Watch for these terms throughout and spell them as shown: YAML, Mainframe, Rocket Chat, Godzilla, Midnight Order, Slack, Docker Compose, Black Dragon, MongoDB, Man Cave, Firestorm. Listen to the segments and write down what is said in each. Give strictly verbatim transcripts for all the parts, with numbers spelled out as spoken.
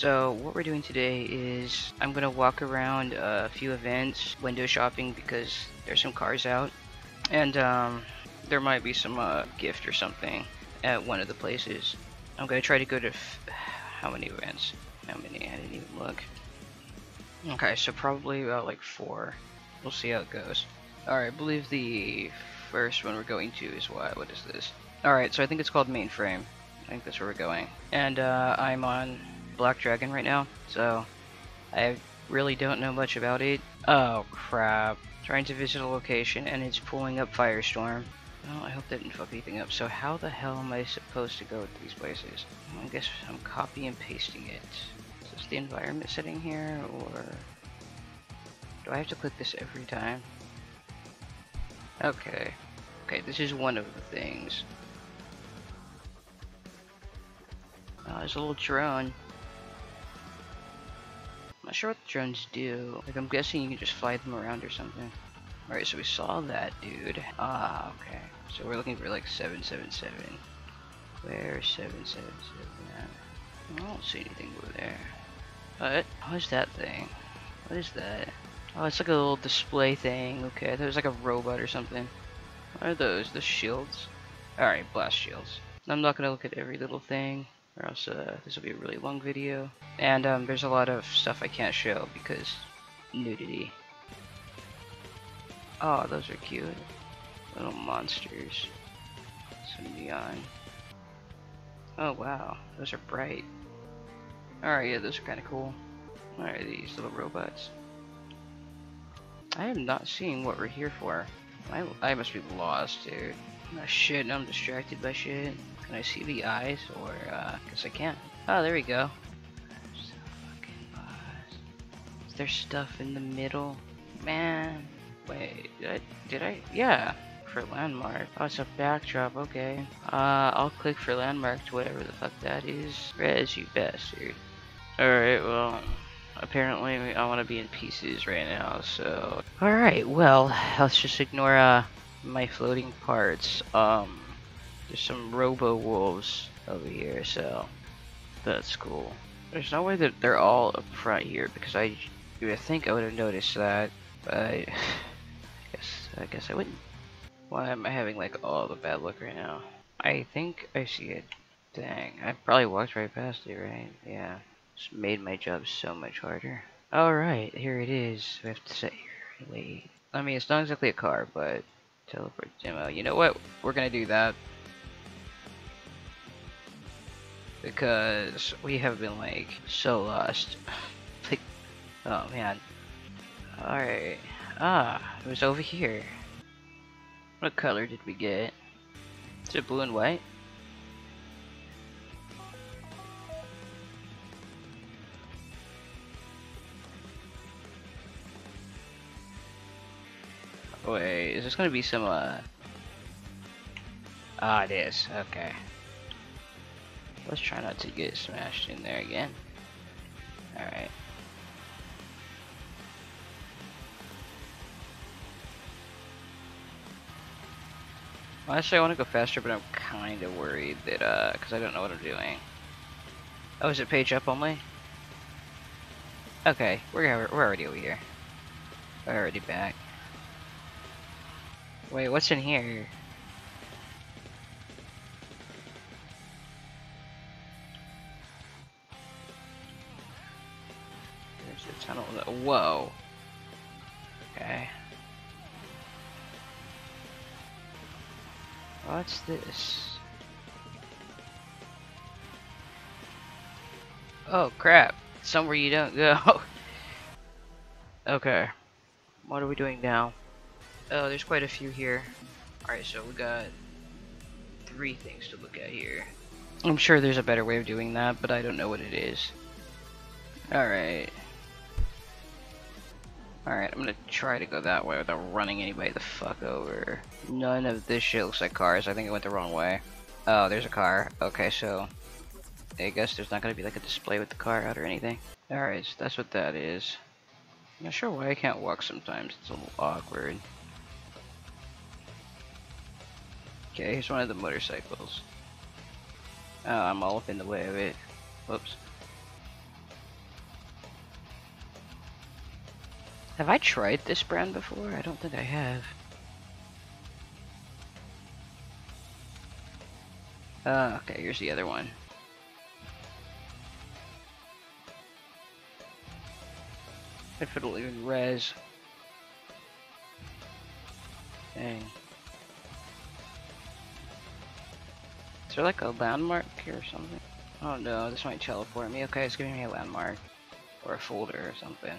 So what we're doing today is I'm gonna walk around a few events, window shopping, because there's some cars out, and um, there might be some uh, gift or something at one of the places. I'm gonna try to go to f how many events? How many? I didn't even look. Okay, so probably about like four. We'll see how it goes. All right, I believe the first one we're going to is what? What is this? All right, so I think it's called Mainframe. I think that's where we're going. And uh, I'm on Black Dragon right now, so I really don't know much about it. Oh crap! Trying to visit a location and it's pulling up Firestorm. Well, I hope that didn't fuck anything up. So how the hell am I supposed to go to these places? I guess I'm copy and pasting it. Is this the environment setting here, or do I have to click this every time? Okay. Okay, this is one of the things. Oh, there's a little drone. I'm not sure what the drones do. Like, I'm guessing you can just fly them around or something. Alright, so we saw that dude. Ah, okay. So we're looking for like seven seven seven. Where's seven seven seven at? I don't see anything over there. What? What is that thing? What is that? Oh, it's like a little display thing. Okay, I thought it was like a robot or something. What are those? The shields? Alright, blast shields. I'm not gonna look at every little thing, or else uh, this will be a really long video. And um, there's a lot of stuff I can't show because nudity. Oh, those are cute. Little monsters. Some neon. Oh wow, those are bright. Alright, yeah, those are kinda cool. What are these little robots? I am not seeing what we're here for. I, I must be lost, dude. Oh shit, I'm distracted by shit. Can I see the eyes, or uh, guess I can't. Oh, there we go. I'm so fucking lost. Is there stuff in the middle? Man. Wait, did I, did I? Yeah, for landmark. Oh, it's a backdrop, okay. Uh, I'll click for landmark to whatever the fuck that is. Res, you bastard. Alright, well, apparently I want to be in pieces right now, so. Alright, well, let's just ignore uh, my floating parts. Um, there's some robo-wolves over here, so that's cool. There's no way that they're all up front here, because I, I think I would have noticed that, but I, Yes, I guess I wouldn't. Why am I having like all the bad luck right now? I think I see it. Dang, I probably walked right past it, right? Yeah. It's made my job so much harder. Alright, here it is. We have to sit here and wait. I mean, it's not exactly a car, but teleport demo. You know what? We're gonna do that. Because we have been like so lost. Like, oh man. Alright. Ah, it was over here. What color did we get? Is it blue and white? Wait, is this gonna be some, uh... Ah, it is. Okay. Let's try not to get smashed in there again. Alright. Honestly, I want to go faster, but I'm kind of worried that, uh, because I don't know what I'm doing. Oh, is it page up only? Okay, we're, we're already over here. We're already back. Wait, what's in here? There's the tunnel. Whoa. Okay. What's this? Oh crap, somewhere you don't go. Okay, what are we doing now? Oh, there's quite a few here. Alright, so we got three things to look at here. I'm sure there's a better way of doing that, but I don't know what it is. Alright. Alright, I'm gonna try to go that way without running anybody the fuck over. None of this shit looks like cars. I think I went the wrong way. Oh, there's a car. Okay, so I guess there's not gonna be like a display with the car out or anything. Alright, so that's what that is. I'm not sure why I can't walk sometimes. It's a little awkward. Okay, here's one of the motorcycles. Oh, I'm all up in the way of it. Whoops. Have I tried this brand before? I don't think I have. Uh, okay, here's the other one. If it'll even res. Dang. Is there like a landmark here or something? Oh no, this might teleport me. Okay, it's giving me a landmark. Or a folder or something.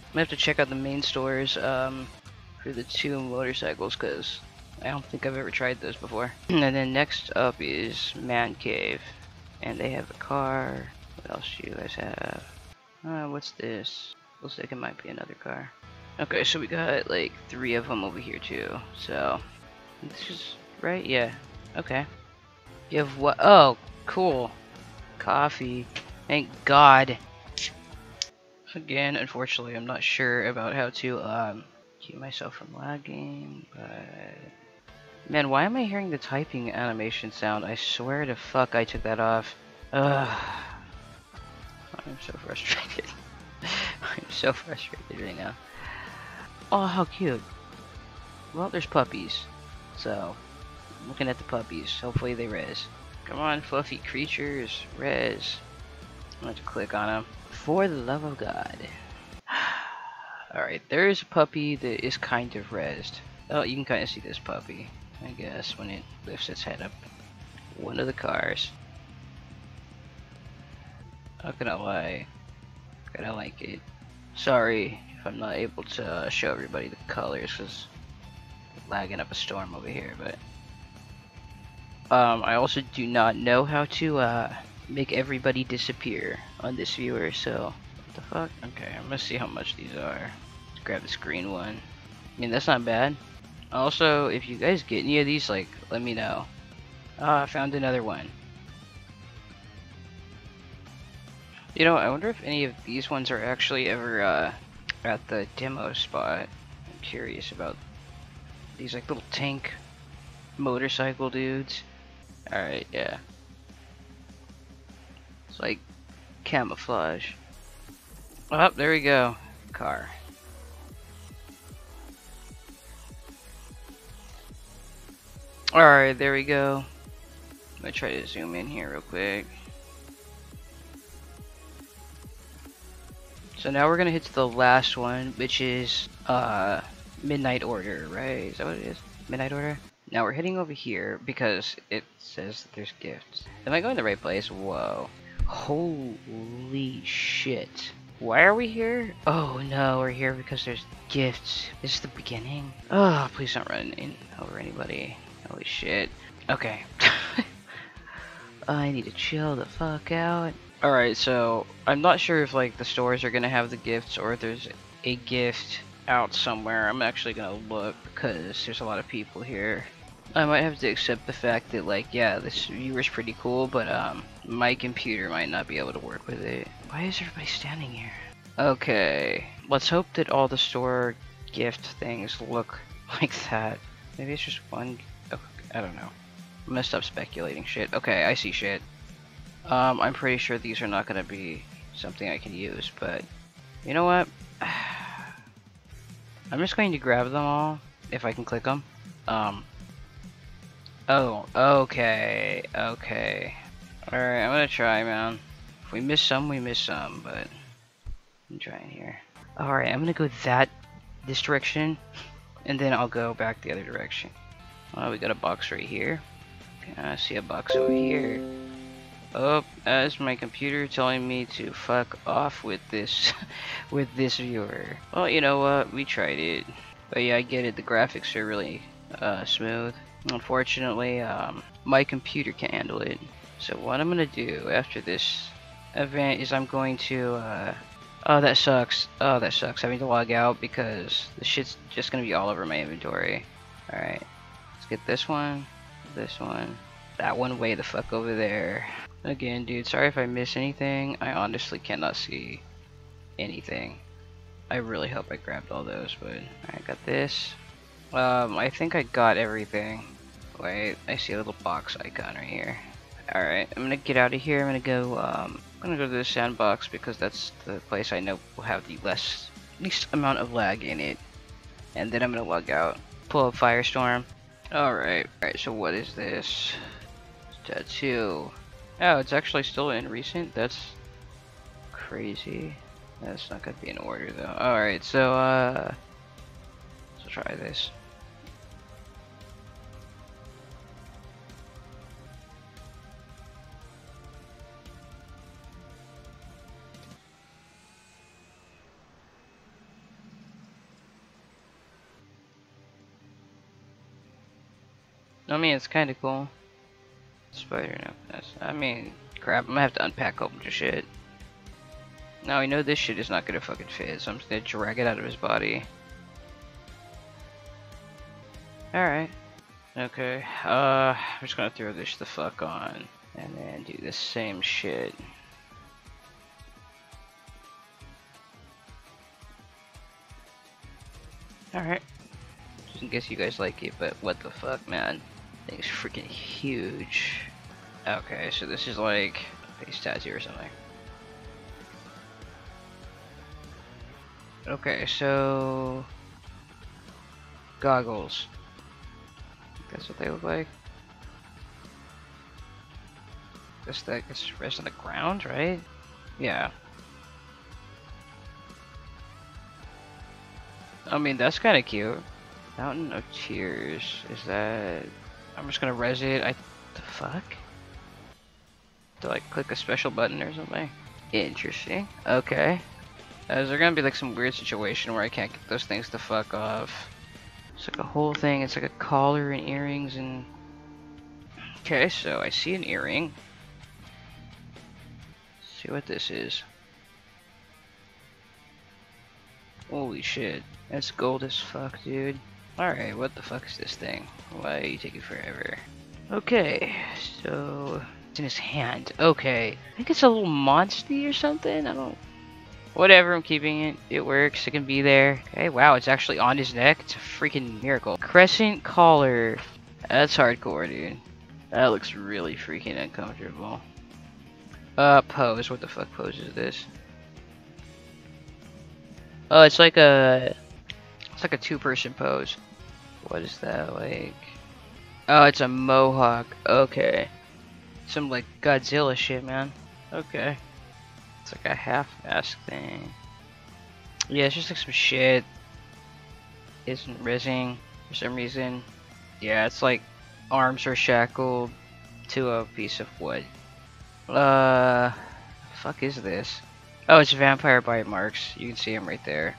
I'm gonna have to check out the main stores um, for the two motorcycles because I don't think I've ever tried those before. And then next up is Man Cave. And they have a car. What else do you guys have? Uh, what's this? Looks like it might be another car. Okay, so we got like three of them over here too. So, this is right? Yeah. Okay. You have what? Oh, cool. Coffee. Thank God. Again, unfortunately, I'm not sure about how to um, keep myself from lagging, but... Man, why am I hearing the typing animation sound? I swear to fuck I took that off. Ugh. I'm so frustrated. I'm so frustrated right now. Oh, how cute. Well, there's puppies. So, I'm looking at the puppies. Hopefully they res. Come on, fluffy creatures. Res. I'm going to click on them. For the love of God. Alright, there is a puppy that is kind of rezzed. Oh, you can kind of see this puppy, I guess, when it lifts its head up. One of the cars. Not gonna lie. Kinda like it. Sorry if I'm not able to uh, show everybody the colors, because I'm lagging up a storm over here, but... Um, I also do not know how to, uh... make everybody disappear on this viewer, so what the fuck? Okay, I'm gonna see how much these are. Let's grab this green one. I mean, that's not bad. Also, if you guys get any of these, like, let me know. Ah, I found another one. You know, I wonder if any of these ones are actually ever uh, at the demo spot. I'm curious about these, like, little tank motorcycle dudes. Alright, yeah. Like camouflage. Oh, there we go. Car. Alright, there we go. I'm gonna try to zoom in here real quick. So now we're gonna hit the last one, which is uh, Midnight Order, right? Is that what it is? Midnight Order? Now we're hitting over here because it says that there's gifts. Am I going the right place? Whoa. Holy shit. Why are we here? Oh no, we're here because there's gifts. This is the beginning. Oh, please don't run in over anybody. Holy shit. Okay. I need to chill the fuck out. Alright, so I'm not sure if like the stores are gonna have the gifts or if there's a gift out somewhere. I'm actually gonna look because there's a lot of people here. I might have to accept the fact that, like, yeah, this viewer's pretty cool, but um, my computer might not be able to work with it. Why is everybody standing here? Okay, let's hope that all the store gift things look like that. Maybe it's just one. Oh, I don't know. I'm gonna stop speculating shit. Okay, I see shit. Um, I'm pretty sure these are not gonna be something I can use, but you know what? I'm just going to grab them all if I can click them. Um. Oh, okay, okay. Alright, I'm gonna try, man. If we miss some, we miss some, but I'm trying here. Alright, I'm gonna go that, this direction, and then I'll go back the other direction. Oh, we got a box right here. I see a box over here. Oh, that's my computer telling me to fuck off with this, with this viewer. Well, you know what, we tried it. But yeah, I get it, the graphics are really uh, smooth. Unfortunately, um, my computer can't handle it. So what I'm gonna do after this event is I'm going to, uh, oh that sucks, oh that sucks, having to log out because the shit's just gonna be all over my inventory. Alright, let's get this one, this one, that one way the fuck over there. Again, dude, sorry if I miss anything, I honestly cannot see anything. I really hope I grabbed all those, but I got this. Um, I think I got everything. Wait, I see a little box icon right here. Alright, I'm gonna get out of here. I'm gonna go, um, I'm gonna go to the sandbox because that's the place I know will have the less least amount of lag in it, and then I'm gonna log out, pull up Firestorm. Alright, alright, so what is this? Tattoo. Oh, it's actually still in recent? That's crazy. That's not gonna be in order though. Alright, so uh let's try this. I mean, it's kind of cool. Spider, no, that's, I mean, crap, I'm gonna have to unpack a whole bunch of shit. Now I know this shit is not gonna fucking fit, so I'm just gonna drag it out of his body. Alright. Okay, uh, I'm just gonna throw this the fuck on, and then do the same shit. Alright. I guess you guys like it, but what the fuck, man. Thing's freaking huge. Okay, so this is like a face tattoo or something. Okay, so goggles. That's what they look like. Guess that gets rest on the ground, right? Yeah. I mean, that's kind of cute. Fountain of Tears. Is that? I'm just gonna res it. I the fuck? Do I click a special button or something? Interesting. Okay. Uh, is there gonna be like some weird situation where I can't get those things the fuck off? It's like a whole thing. It's like a collar and earrings and. Okay, so I see an earring. Let's see what this is. Holy shit. That's gold as fuck, dude. Alright, what the fuck is this thing? Why are you taking forever? Okay, so it's in his hand. Okay. I think it's a little monster or something? I don't whatever, I'm keeping it. It works, it can be there. Okay, wow, it's actually on his neck. It's a freaking miracle. Crescent collar. That's hardcore, dude. That looks really freaking uncomfortable. Uh pose, what the fuck pose is this? Oh, it's like a it's like a two person pose. What is that like? Oh, it's a mohawk. Okay. Some like Godzilla shit, man. Okay. It's like a half-ass thing. Yeah, it's just like some shit. Isn't rising for some reason. Yeah, it's like arms are shackled to a piece of wood. Uh, fuck is this? Oh, it's vampire bite marks. You can see him right there.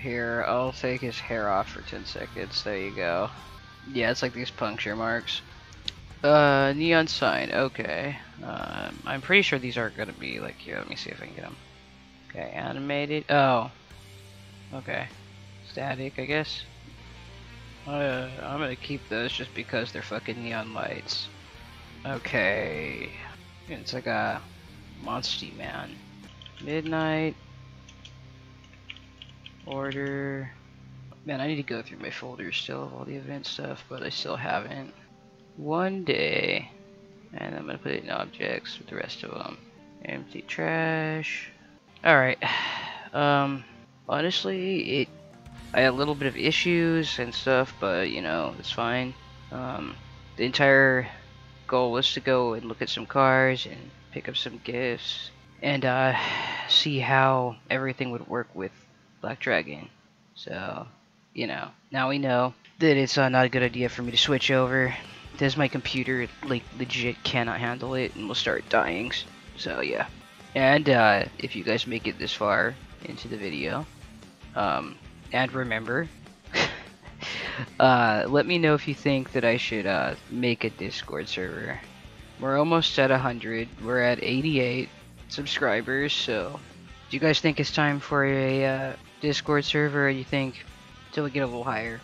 Here, I'll take his hair off for ten seconds. There you go. Yeah, it's like these puncture marks. Uh, neon sign. Okay. Um, I'm pretty sure these are gonna be like here. Let me see if I can get them. Okay, animated. Oh. Okay. Static, I guess. Uh, I'm gonna keep those just because they're fucking neon lights. Okay. It's like a monster man. Midnight. Order. Man, I need to go through my folders still of all the event stuff, but I still haven't. One day, and I'm gonna put it in objects with the rest of them. Empty trash. All right. Um, honestly, it. I had a little bit of issues and stuff, but you know it's fine. Um, the entire goal was to go and look at some cars and pick up some gifts and uh, see how everything would work with Black Dragon. So, you know, now we know that it's uh, not a good idea for me to switch over. This my computer like legit cannot handle it and will start dying. So yeah. And uh, if you guys make it this far into the video, um, and remember, uh, let me know if you think that I should uh, make a Discord server. We're almost at one hundred. We're at eighty-eight subscribers. So, do you guys think it's time for a uh, Discord server, or do you think till we get a little higher?